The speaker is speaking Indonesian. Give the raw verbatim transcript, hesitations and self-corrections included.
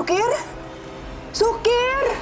Sukir? Sukir?